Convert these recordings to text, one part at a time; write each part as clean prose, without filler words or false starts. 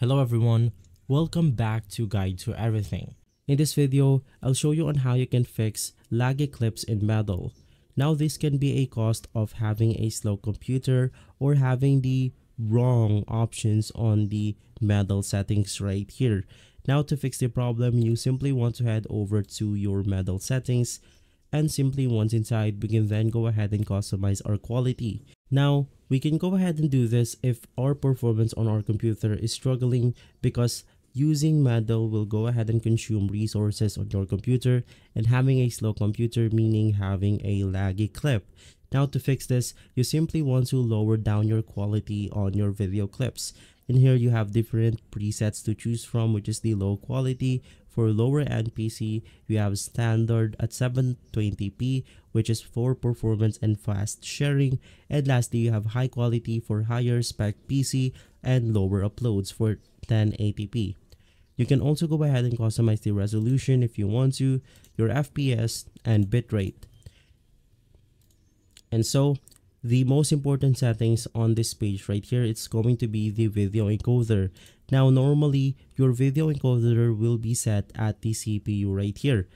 Hello everyone, welcome back to Guide to Everything. In this video, I'll show you on how you can fix laggy clips in Medal. Now this can be a cost of having a slow computer or having the wrong options on the Medal settings right here. Now to fix the problem, you simply want to head over to your Medal settings and simply once inside, we can then go ahead and customize our quality. Now, we can go ahead and do this if our performance on our computer is struggling because using Medal will go ahead and consume resources on your computer, and having a slow computer meaning having a laggy clip. Now to fix this, you simply want to lower down your quality on your video clips. And here you have different presets to choose from, which is the low quality. For lower end PC, you have standard at 720p, which is for performance and fast sharing. And lastly, you have high quality for higher spec PC and lower uploads for 1080p. You can also go ahead and customize the resolution if you want to, your FPS and bitrate. And so, the most important settings on this page right here, it's going to be the video encoder. Now normally, your video encoder will be set at the CPU right here.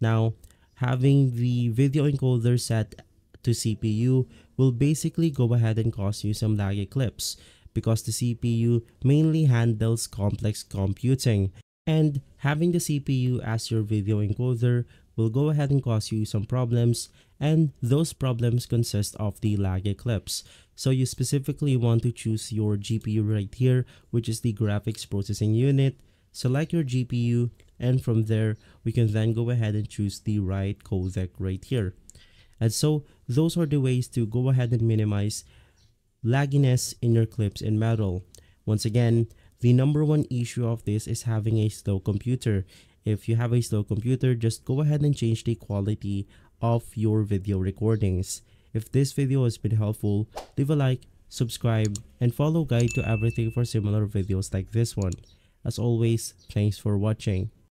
Now, having the video encoder set to CPU will basically go ahead and cause you some laggy clips because the CPU mainly handles complex computing. And having the CPU as your video encoder will go ahead and cause you some problems, and those problems consist of the laggy clips. So you specifically want to choose your GPU right here, which is the graphics processing unit. Select your GPU, and from there we can then go ahead and choose the right codec right here. And so those are the ways to go ahead and minimize lagginess in your clips in Medal. Once again, the number one issue of this is having a slow computer. If you have a slow computer, just go ahead and change the quality of your video recordings. If this video has been helpful, leave a like, subscribe, and follow Guide to Everything for similar videos like this one. As always, thanks for watching.